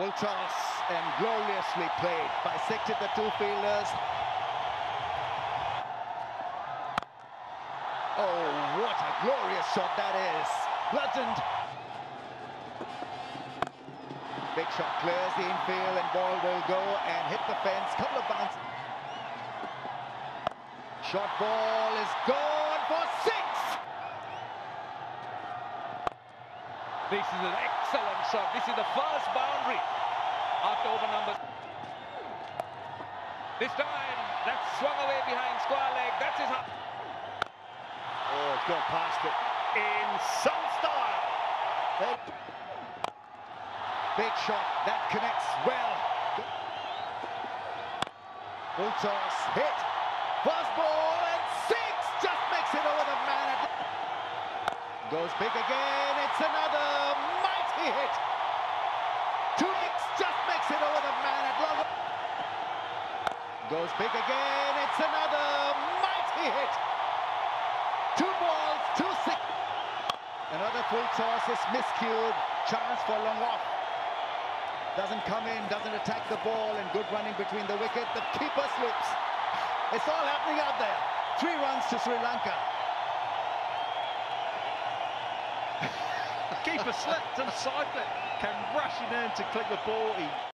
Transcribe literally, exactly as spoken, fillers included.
Full chance and gloriously played. Bisected the two fielders. Oh, what a glorious shot that is. Bludgeoned. Big shot clears the infield and ball will go and hit the fence. Couple of bounces. Short ball is gone for six. This is an excellent shot. This is the first boundary after over number. This time, that's swung away behind square leg. That's his up. Oh, it's gone past it. In some style. Big shot. That connects well. Full toss. Hit. First ball and six. Just makes it over the man. At the goes big again, it's another mighty hit. Two hits just makes it over the man at long. Goes big again, it's another mighty hit. Two balls, two six. Another full toss is miscued, chance for long off. Doesn't come in, doesn't attack the ball, and good running between the wicket, the keeper slips. It's all happening out there. Three runs to Sri Lanka. Keeper slipped and Seifert can rush in to click the ball. He